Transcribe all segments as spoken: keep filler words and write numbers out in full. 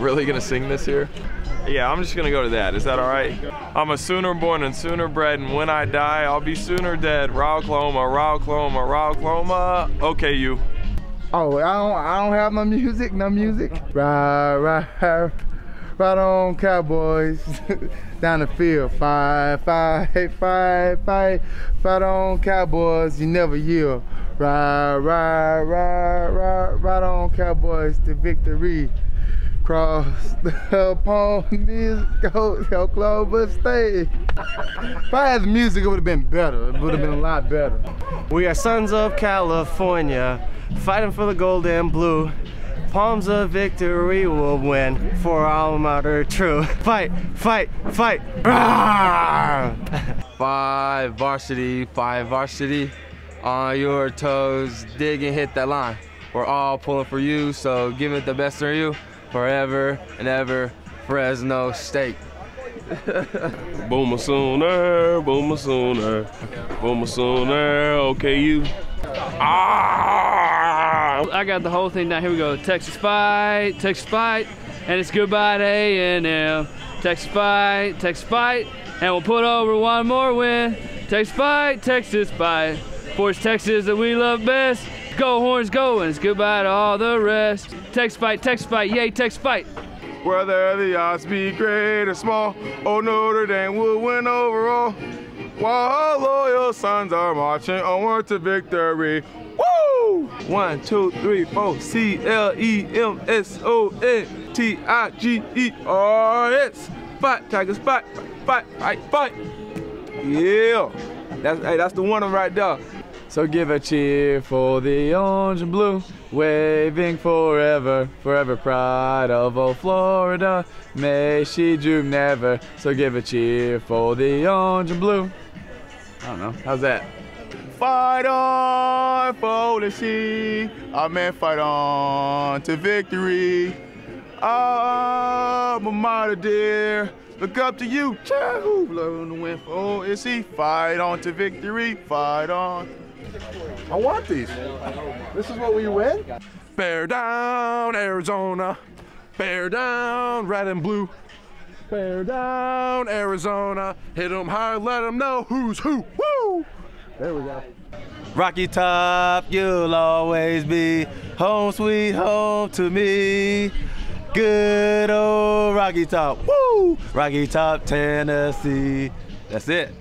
really gonna sing this year? Yeah, I'm just gonna go to that. Is that all right? I'm a Sooner born and Sooner bred, and when I die, I'll be Sooner dead. Raucloma, Raucloma, Raucloma. Okay, you. Oh, I don't, I don't have my music, no music. Right, right, right on, Cowboys. Down the field, fight, fight, fight, fight, fight on, Cowboys. You never yield. Right, right, right, right, right on, Cowboys to victory. Cross the ponies, go to Oklahoma State. If I had the music, it would have been better. It would have been a lot better. We are sons of California, fighting for the gold and blue. Palms of victory will win, for our mother true. Fight, fight, fight. Five varsity, five varsity. On your toes, dig and hit that line. We're all pulling for you, so give it the best of you. Forever and ever, Fresno State. Boomer Sooner, Boomer Sooner, Boomer Sooner, okay you. Ah! I got the whole thing down, here we go. Texas fight, Texas fight, and it's goodbye to A and M. Texas fight, Texas fight, and we'll put over one more win. Texas fight, Texas fight, force Texas that we love best. Go Horns, go, and it's goodbye to all the rest. Text fight, text fight, yay, text fight. Whether the odds be great or small, oh, Notre Dame will win overall. While our loyal sons are marching onward to victory. Woo! One, two, three, four, C L E M S O N T I G E R S. Fight, Tigers, fight, fight, fight, fight. Yeah, that's, hey, that's the one of them right there. So give a cheer for the orange and blue, waving forever, forever pride of old Florida, may she droop never. So give a cheer for the orange and blue. I don't know, how's that? Fight on for the sea, our men fight on to victory. Oh, my mother dear, look up to you, child who blown the wind for O S E, fight on to victory, fight on. I want these. This is what we win? Bear down, Arizona. Bear down, red and blue. Bear down, Arizona. Hit them high, let them know who's who. Woo! There we go. Rocky Top, you'll always be home sweet home to me. Good old Rocky Top. Woo! Rocky Top, Tennessee. That's it.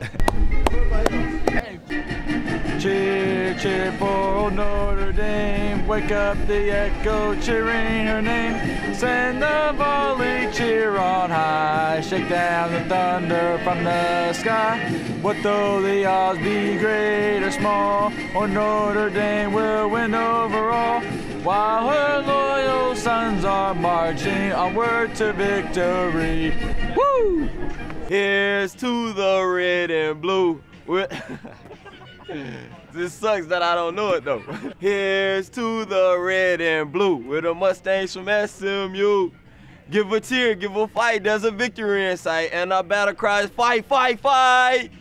Cheer, cheer for old Notre Dame. Wake up the echo cheering her name. Send the volley cheer on high. Shake down the thunder from the sky. What though the odds be great or small, or Notre Dame will win overall. While her loyal sons are marching onward to victory. Woo! Here's to the red and blue. This sucks that I don't know it though. Here's to the red and blue, with the Mustangs from S M U. Give a tear, give a fight, there's a victory in sight, and our battle cries, fight, fight, fight!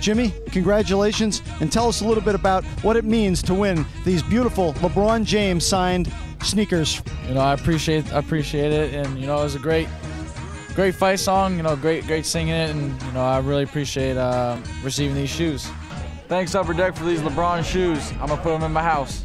Jimmy, congratulations, and tell us a little bit about what it means to win these beautiful LeBron James signed sneakers. You know, I appreciate, I appreciate it, and you know, it was a great, great fight song, you know, great, great singing it, and you know, I really appreciate uh, receiving these shoes. Thanks Upper Deck for these LeBron shoes. I'm gonna put them in my house.